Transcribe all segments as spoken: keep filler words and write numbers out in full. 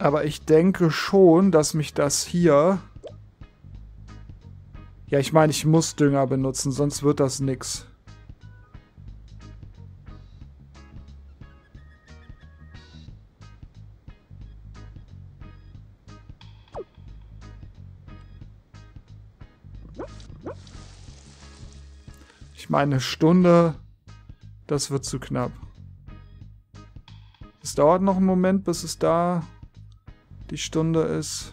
Aber ich denke schon, dass mich das hier... Ja, ich meine, ich muss Dünger benutzen, sonst wird das nix. Ich meine, eine Stunde, das wird zu knapp. Es dauert noch einen Moment, bis es da die Stunde ist.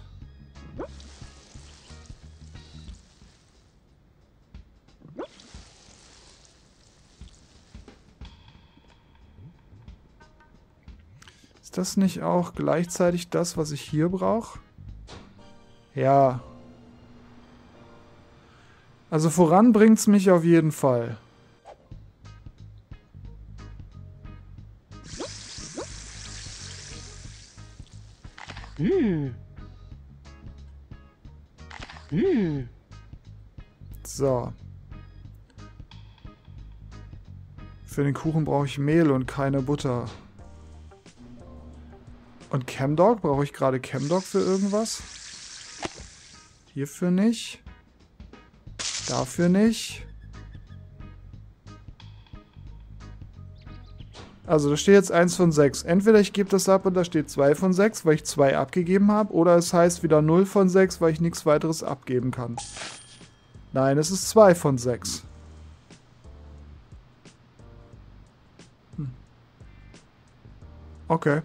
Ist das nicht auch gleichzeitig das, was ich hier brauche? Ja. Also voran bringt's mich auf jeden Fall. Mm. Mm. So. Für den Kuchen brauche ich Mehl und keine Butter. Und Chemdog? Brauche ich gerade Chemdog für irgendwas? Hierfür nicht. Dafür nicht. Also da steht jetzt eins von sechs. Entweder ich gebe das ab und da steht zwei von sechs, weil ich zwei abgegeben habe. Oder es heißt wieder null von sechs, weil ich nichts weiteres abgeben kann. Nein, es ist zwei von sechs. Hm. Okay.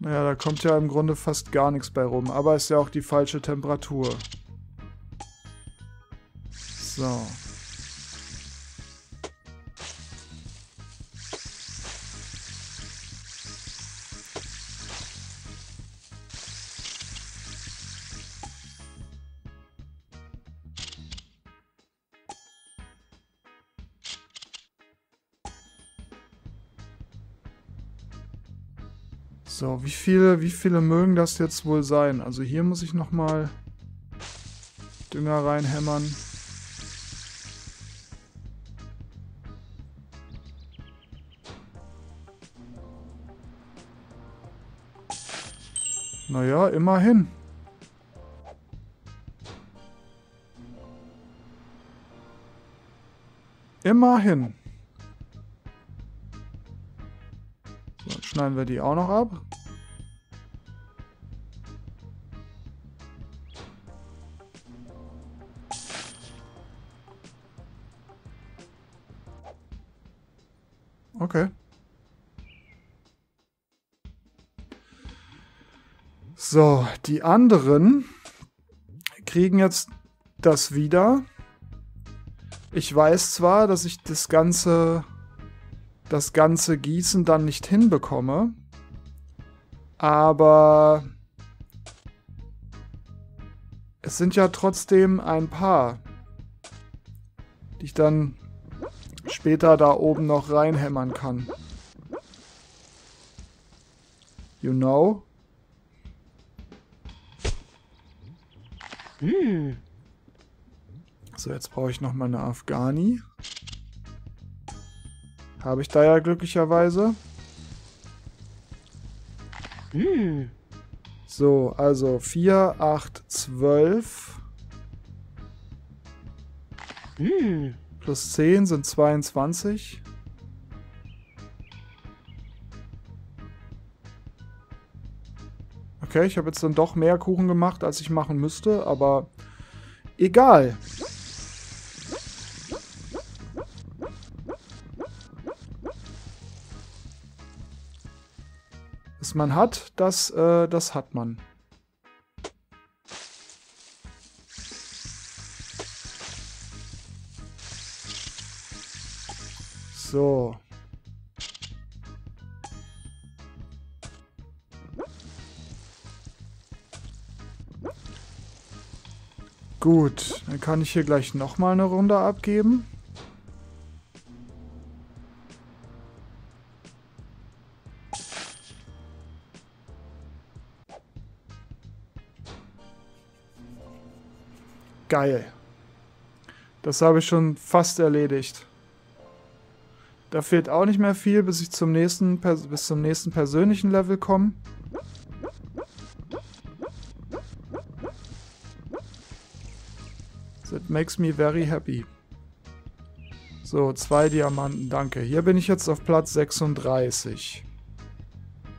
Ja, da kommt ja im Grunde fast gar nichts bei rum, aber ist ja auch die falsche Temperatur. So. So, wie viele, wie viele mögen das jetzt wohl sein? Also hier muss ich nochmal Dünger reinhämmern. Naja, immerhin. Immerhin. Schneiden wir die auch noch ab. Okay. So, die anderen kriegen jetzt das wieder. Ich weiß zwar, dass ich das ganze... das ganze Gießen dann nicht hinbekomme, aber es sind ja trotzdem ein paar, die ich dann später da oben noch reinhämmern kann. You know? Mm. So, jetzt brauche ich noch mal eine Afghani. Habe ich da ja glücklicherweise. Hm. So, also vier, acht, zwölf. Hm. Plus zehn sind zweiundzwanzig. Okay, ich habe jetzt dann doch mehr Kuchen gemacht, als ich machen müsste, aber egal. Man hat, das, äh, das hat man. So. Gut, dann kann ich hier gleich nochmal eine Runde abgeben. geil. Das habe ich schon fast erledigt. Da fehlt auch nicht mehr viel, bis ich zum nächsten, bis zum nächsten persönlichen Level komme. That makes me very happy. So, zwei Diamanten, danke. Hier bin ich jetzt auf Platz sechsunddreißig.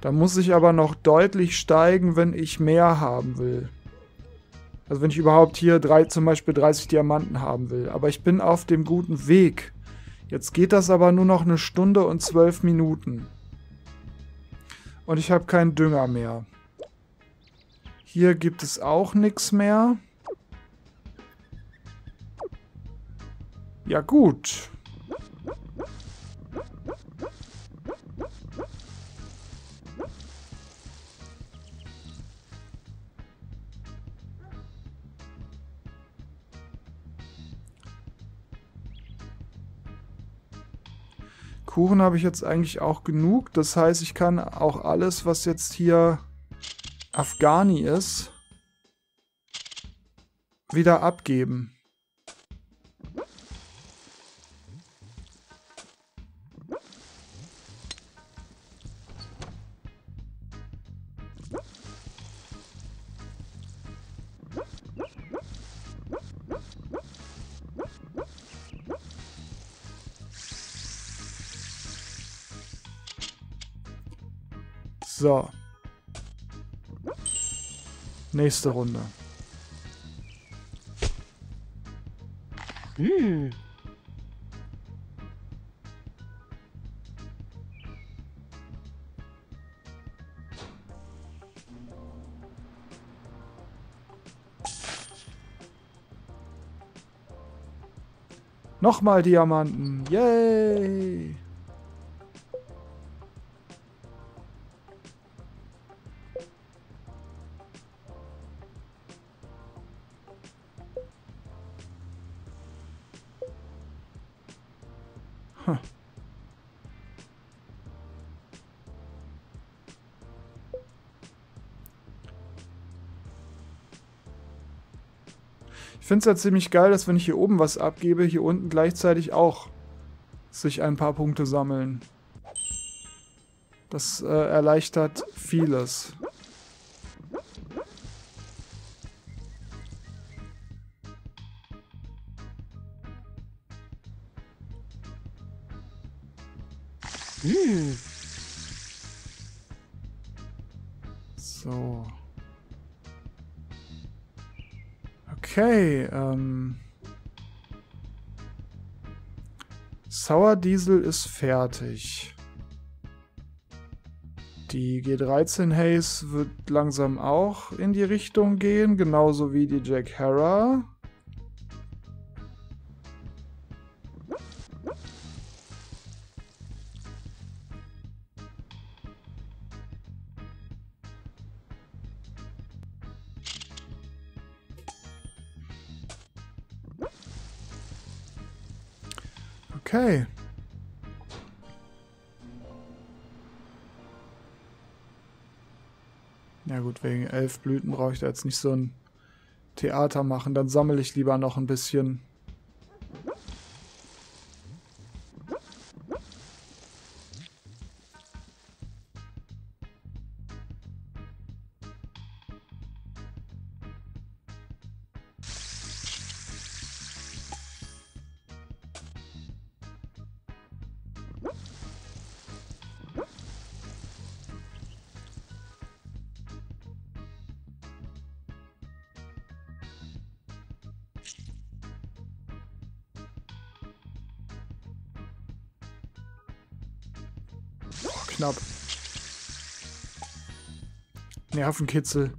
Da muss ich aber noch deutlich steigen, wenn ich mehr haben will. Also wenn ich überhaupt hier drei, zum Beispiel dreißig Diamanten haben will. Aber ich bin auf dem guten Weg. Jetzt geht das aber nur noch eine Stunde und zwölf Minuten. Und ich habe keinen Dünger mehr. Hier gibt es auch nichts mehr. Ja gut. Kuchen habe ich jetzt eigentlich auch genug. Das heißt, ich kann auch alles, was jetzt hier Afghani ist, wieder abgeben. So. Nächste Runde. Hm. Nochmal Diamanten. Yay! Ich finde es ja ziemlich geil, dass wenn ich hier oben was abgebe, hier unten gleichzeitig auch sich ein paar Punkte sammeln. Das äh, erleichtert vieles. Hm. So. Okay, ähm... Sour Diesel ist fertig. Die G dreizehn Haze wird langsam auch in die Richtung gehen, genauso wie die Jack Harrah. Okay. Na gut, wegen elf Blüten brauche ich da jetzt nicht so ein Theater machen. Dann sammle ich lieber noch ein bisschen. Knapp. Nervenkitzel.